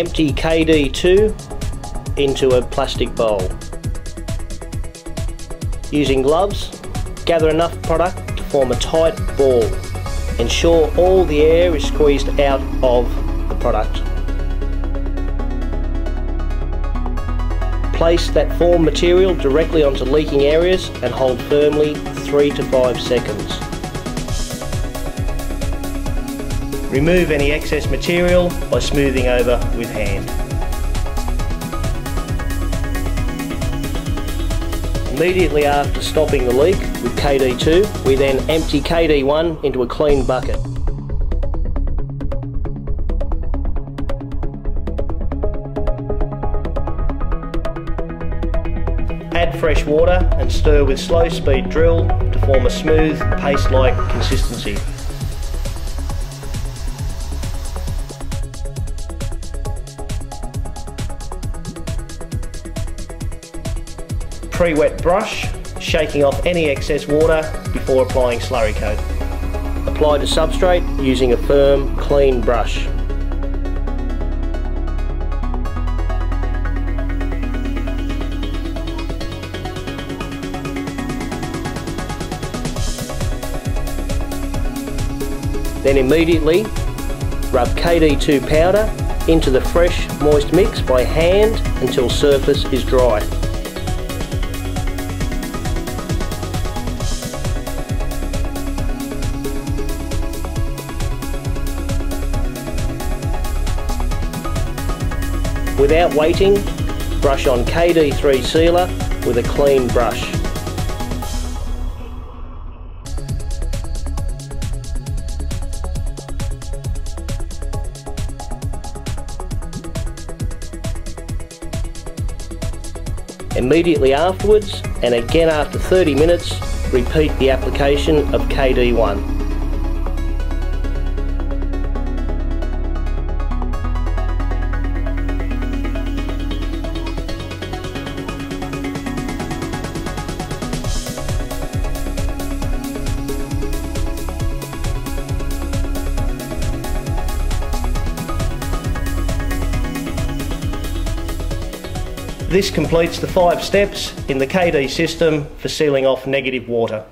Empty KD2 into a plastic bowl. Using gloves, gather enough product to form a tight ball. Ensure all the air is squeezed out of the product. Place that formed material directly onto leaking areas and hold firmly 3 to 5 seconds. Remove any excess material by smoothing over with hand. Immediately after stopping the leak with KD2, we then empty KD1 into a clean bucket. Add fresh water and stir with slow speed drill to form a smooth, paste-like consistency. Pre-wet brush, shaking off any excess water before applying slurry coat. Apply to substrate using a firm, clean brush. Then immediately rub KD2 powder into the fresh, moist mix by hand until surface is dry. Without waiting, brush on KD3 sealer with a clean brush. Immediately afterwards, and again after 30 minutes, repeat the application of KD1. This completes the 5 steps in the KD system for sealing off negative water.